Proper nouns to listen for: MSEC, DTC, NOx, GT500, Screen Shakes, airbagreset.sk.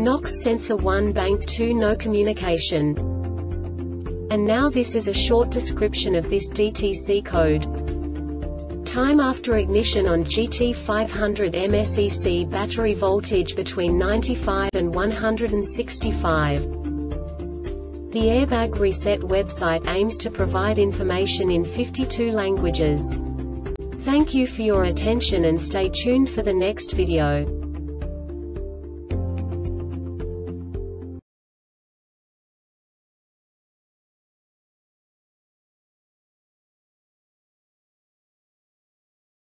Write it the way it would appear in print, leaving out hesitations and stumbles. NOx sensor 1 bank 2 no communication. And now this is a short description of this DTC code. Time after ignition on GT500 MSEC battery voltage between 95 and 165. The Airbag Reset website aims to provide information in 52 languages. Thank you for your attention and stay tuned for the next video.